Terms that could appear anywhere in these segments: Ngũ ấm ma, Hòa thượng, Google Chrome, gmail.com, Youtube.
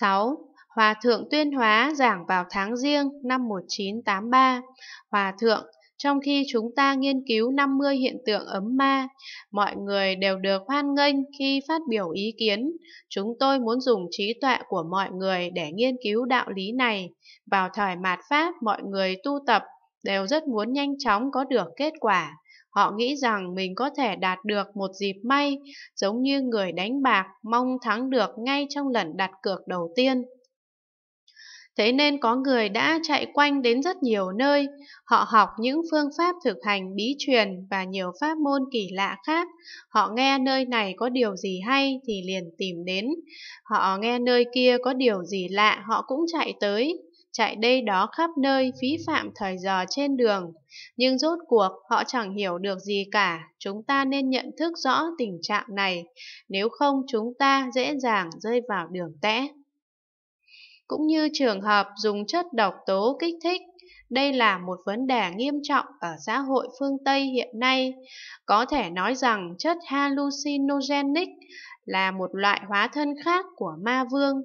6. Hòa thượng tuyên hóa giảng vào tháng Giêng năm 1983. Hòa thượng, trong khi chúng ta nghiên cứu 50 hiện tượng ấm ma, mọi người đều được hoan nghênh khi phát biểu ý kiến. Chúng tôi muốn dùng trí tuệ của mọi người để nghiên cứu đạo lý này. Vào thời mạt Pháp, mọi người tu tập đều rất muốn nhanh chóng có được kết quả. Họ nghĩ rằng mình có thể đạt được một dịp may, giống như người đánh bạc mong thắng được ngay trong lần đặt cược đầu tiên. Thế nên có người đã chạy quanh đến rất nhiều nơi, họ học những phương pháp thực hành bí truyền và nhiều pháp môn kỳ lạ khác. Họ nghe nơi này có điều gì hay thì liền tìm đến, họ nghe nơi kia có điều gì lạ họ cũng chạy tới, chạy đây đó khắp nơi, phí phạm thời giờ trên đường. Nhưng rốt cuộc họ chẳng hiểu được gì cả. Chúng ta nên nhận thức rõ tình trạng này, nếu không chúng ta dễ dàng rơi vào đường tẽ. Cũng như trường hợp dùng chất độc tố kích thích, đây là một vấn đề nghiêm trọng ở xã hội phương Tây hiện nay. Có thể nói rằng chất hallucinogenic là một loại hóa thân khác của ma vương.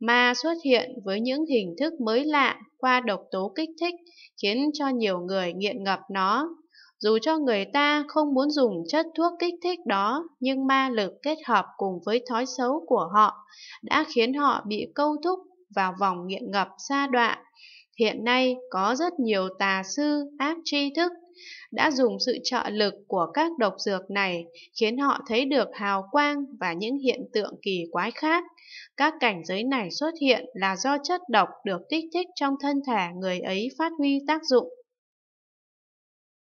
Ma xuất hiện với những hình thức mới lạ qua độc tố kích thích, khiến cho nhiều người nghiện ngập nó. Dù cho người ta không muốn dùng chất thuốc kích thích đó, nhưng ma lực kết hợp cùng với thói xấu của họ đã khiến họ bị câu thúc vào vòng nghiện ngập sa đọa. Hiện nay có rất nhiều tà sư, ác tri thức đã dùng sự trợ lực của các độc dược này khiến họ thấy được hào quang và những hiện tượng kỳ quái khác. Các cảnh giới này xuất hiện là do chất độc được kích thích trong thân thể người ấy phát huy tác dụng.